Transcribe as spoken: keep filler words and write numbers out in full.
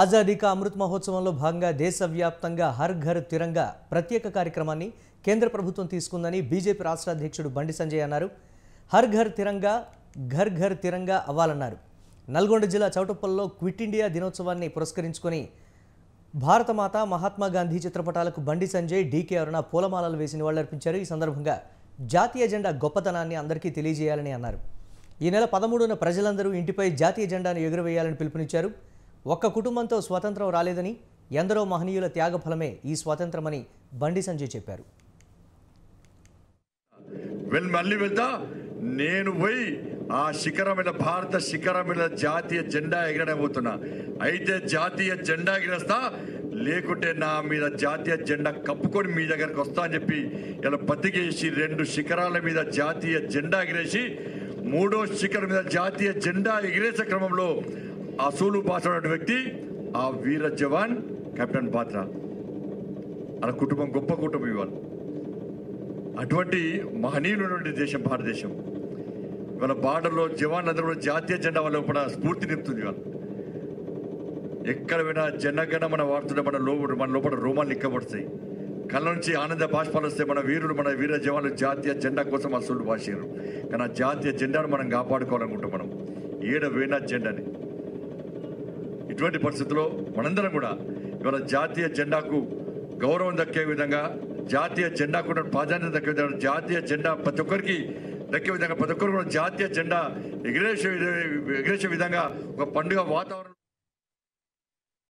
आजादी का अमृत महोत्सव में भाग में देशव्याप्तंगा हर घर तिरंगा प्रत्येक कार्यक्रमाన్ని केंद्र ప్రభుత్వం తీసుకుందని बीजेपी राष्ट्र అధ్యక్షుడు బండి సంజయ్ అన్నారు। हर घर तिरंगा घर घर तिरंगा అవ్వాలన్నారు। నల్గొండ జిల్లా చౌటుప్పల్లో క్విట్ ఇండియా దినోత్సవాన్ని పురస్కరించుకొని భారతమాత మహాత్మా గాంధీ చిత్రపటాలకు బండి సంజయ్ డీకే అరుణా పూలమాలలు వేసి నివాళులర్పించారు। ఈ సందర్భంగా జాతీయ జెండా గొప్పతనాన్ని అందరికీ తెలియజేయాలని అన్నారు। ఈ నెల పదమూడున ప్రజలందరూ ఇంటిపై జాతీయ జెండాను ఎగురవేయాలని పిలుపునిచ్చారు। ఒక్క కుటుంబంతో స్వాతంత్రం రాలేదని ఎందరో మహనీయుల త్యాగ ఫలమే ఈ స్వాతంత్రమని బండి సంజయ్ చెప్పారు। వెల్ మళ్ళీ వెళ్తా నేను పోయి ఆ శిఖరమైన భారత శిఖరమైన జాతీయ జెండా ఎగరబోతున్నా। అయితే జాతీయ జెండా ఎగరేస్తా, లేకుంటే నా మీద జాతీయ జెండా కప్పుకొని మీ దగ్గరికి వస్తా అని చెప్పి ఇలా బతికేసి రెండు శిఖరాల మీద జాతీయ జెండా ఎగిరేసి మూడో శిఖరం మీద జాతీయ జెండా ఎగిరేసే క్రమంలో అసూలు పాసైన వ్యక్తి ఆ వీర జవాన్ కెప్టెన్ పాత్ర, అలా కుటుంబం గొప్ప కుటుంబం ఇవ్వాలి। అటువంటి మహనీయులైనటువంటి దేశం భారతదేశం। ఇవాళ బార్డర్లో జవాన్ అందరూ కూడా జాతీయ జెండా వల్ల కూడా స్ఫూర్తి నింపుతుంది। ఇవాళ ఎక్కడ పోయినా జనగణ మనం వాడుతుంటే మన లోపల మన లోపల రోమాలు ఎక్కబడతాయి, కళ్ళ నుంచి ఆనంద బాష్పాలు వస్తాయి। మన వీరులు మన వీర జవాన్లు జాతీయ జెండా కోసం అసూలు పాసారు, కానీ ఆ జాతీయ జెండాను మనం కాపాడుకోవాలనుకుంటాం। మనం ఏడ పోయినా జెండాని ఇటువంటి పరిస్థితుల్లో మనందరం కూడా ఇవాళ జాతీయ జెండాకు గౌరవం దక్కే విధంగా, జాతీయ జెండాకు ప్రాధాన్యత దక్కే విధంగా, జాతీయ జెండా ప్రతి ఒక్కరికి దక్కే విధంగా, ప్రతి ఒక్కరు కూడా జాతీయ జెండా ఎగిరేసే ఎగిరేసే విధంగా ఒక పండుగ వాతావరణం